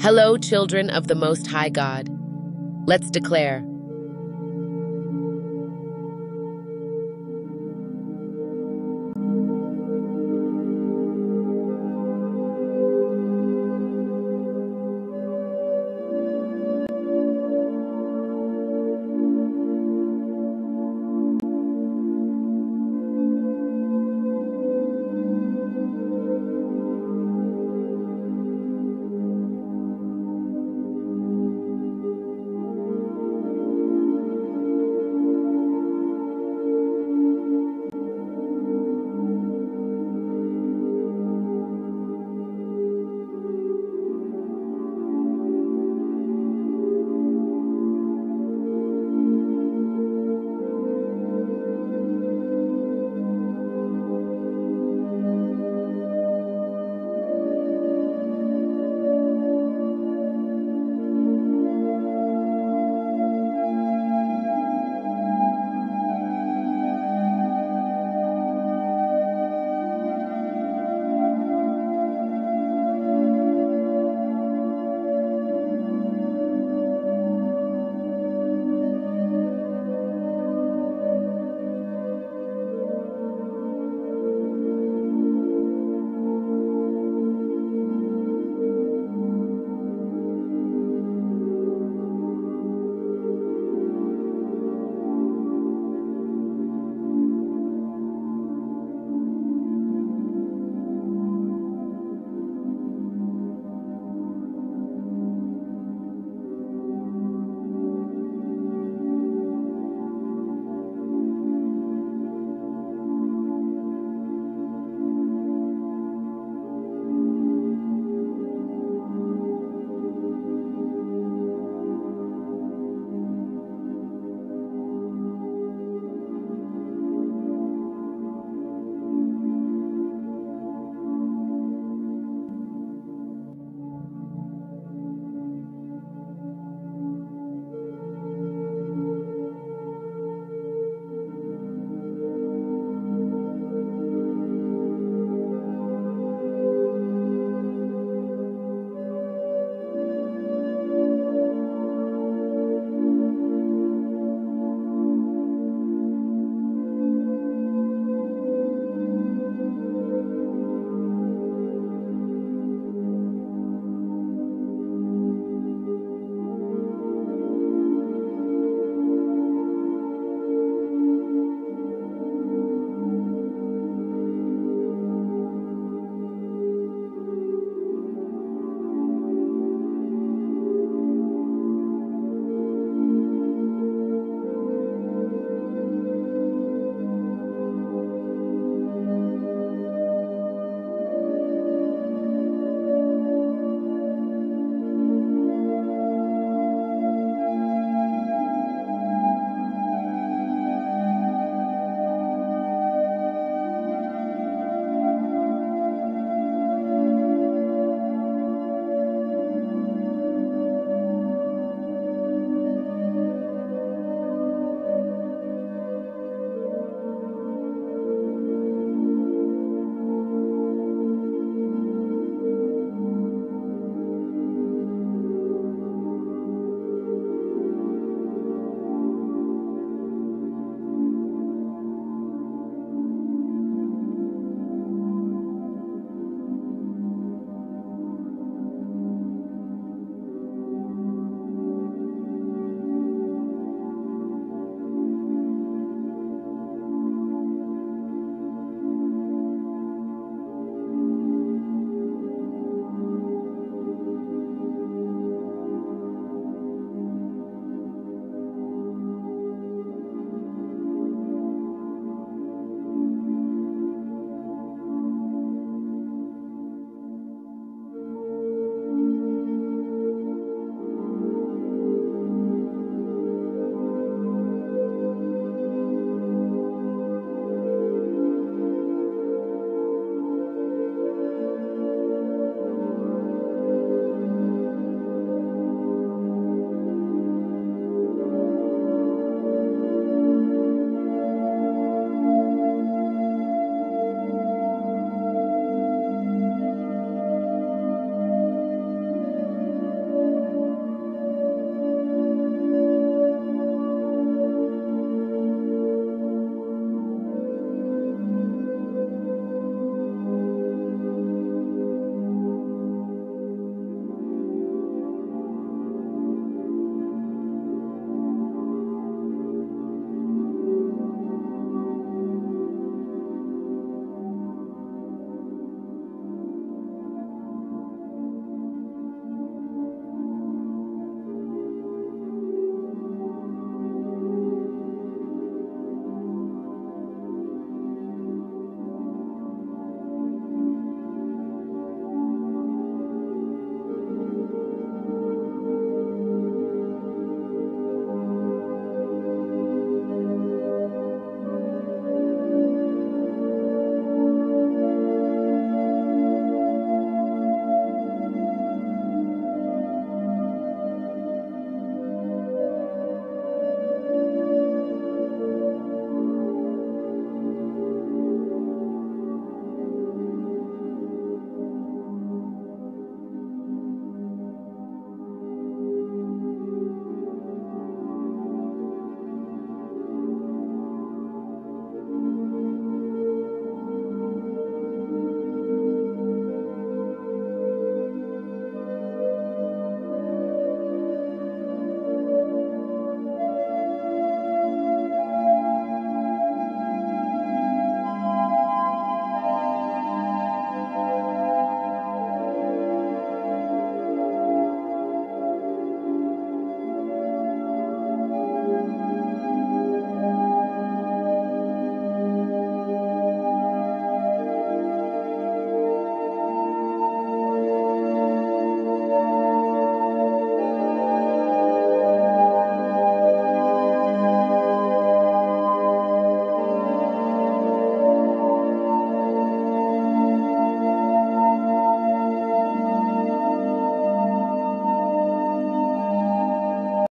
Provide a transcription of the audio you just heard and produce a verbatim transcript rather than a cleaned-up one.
Hello, children of the Most High God. Let's declare,